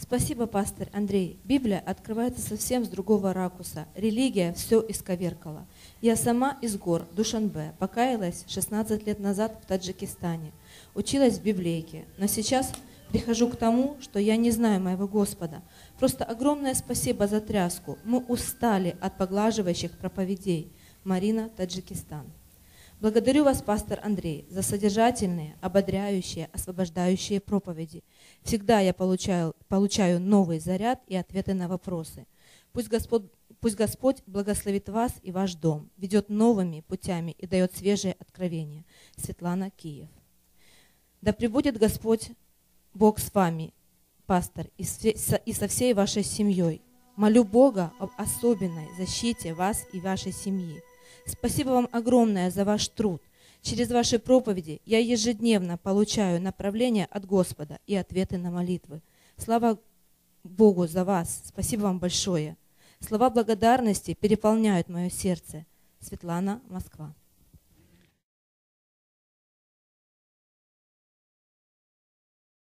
Спасибо, пастор Андрей. Библия открывается совсем с другого ракурса. Религия все исковеркала. Я сама из гор Душанбе покаялась 16 лет назад в Таджикистане. Училась в библейке, но сейчас прихожу к тому, что я не знаю моего Господа. Просто огромное спасибо за тряску. Мы устали от поглаживающих проповедей. Марина, Таджикистан. Благодарю вас, пастор Андрей, за содержательные, ободряющие, освобождающие проповеди. Всегда я получаю новый заряд и ответы на вопросы. Пусть Господь благословит вас и ваш дом, ведет новыми путями и дает свежие откровения. Светлана, Киев. Да пребудет Господь Бог с вами, пастор, и со всей вашей семьей. Молю Бога об особенной защите вас и вашей семьи. Спасибо вам огромное за ваш труд. Через ваши проповеди я ежедневно получаю направления от Господа и ответы на молитвы. Слава Богу за вас. Спасибо вам большое. Слова благодарности переполняют мое сердце. Светлана, Москва.